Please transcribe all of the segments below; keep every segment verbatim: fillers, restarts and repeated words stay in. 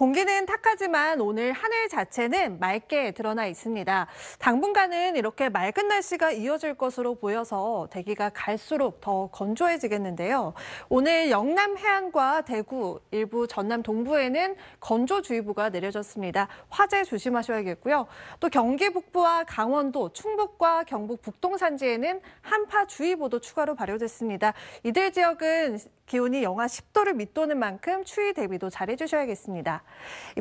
공기는 탁하지만 오늘 하늘 자체는 맑게 드러나 있습니다. 당분간은 이렇게 맑은 날씨가 이어질 것으로 보여서 대기가 갈수록 더 건조해지겠는데요. 오늘 영남 해안과 대구, 일부 전남 동부에는 건조주의보가 내려졌습니다. 화재 조심하셔야겠고요. 또 경기 북부와 강원도, 충북과 경북 북동 산지에는 한파주의보도 추가로 발효됐습니다. 이들 지역은 기온이 영하 십 도를 밑도는 만큼 추위 대비도 잘해주셔야겠습니다.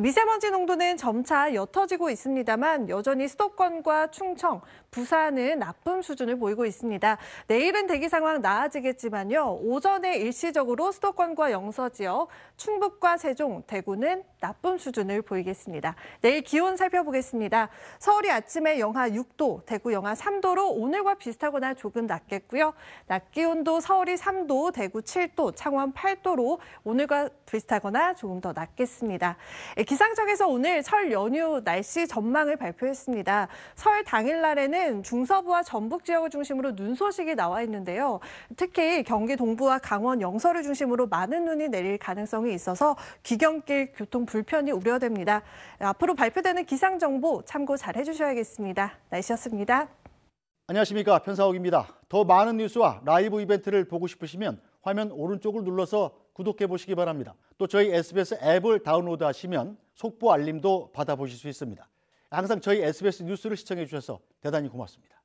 미세먼지 농도는 점차 옅어지고 있습니다만 여전히 수도권과 충청, 부산은 나쁨 수준을 보이고 있습니다. 내일은 대기 상황 나아지겠지만요. 오전에 일시적으로 수도권과 영서 지역, 충북과 세종, 대구는 나쁨 수준을 보이겠습니다. 내일 기온 살펴보겠습니다. 서울이 아침에 영하 육 도, 대구 영하 삼 도로 오늘과 비슷하거나 조금 낮겠고요. 낮 기온도 서울이 삼 도, 대구 칠 도, 창원 팔 도로 오늘과 비슷하거나 조금 더 낮겠습니다. 기상청에서 오늘 설 연휴 날씨 전망을 발표했습니다. 설 당일날에는 중서부와 전북 지역을 중심으로 눈 소식이 나와 있는데요. 특히 경기 동부와 강원 영서를 중심으로 많은 눈이 내릴 가능성이 있어서 귀경길 교통 불편이 우려됩니다. 앞으로 발표되는 기상정보 참고 잘 해주셔야겠습니다. 날씨였습니다. 안녕하십니까, 편사옥입니다. 더 많은 뉴스와 라이브 이벤트를 보고 싶으시면 화면 오른쪽을 눌러서 구독해 보시기 바랍니다. 또 저희 에스비에스 앱을 다운로드하시면 속보 알림도 받아보실 수 있습니다. 항상 저희 에스비에스 뉴스를 시청해 주셔서 대단히 고맙습니다.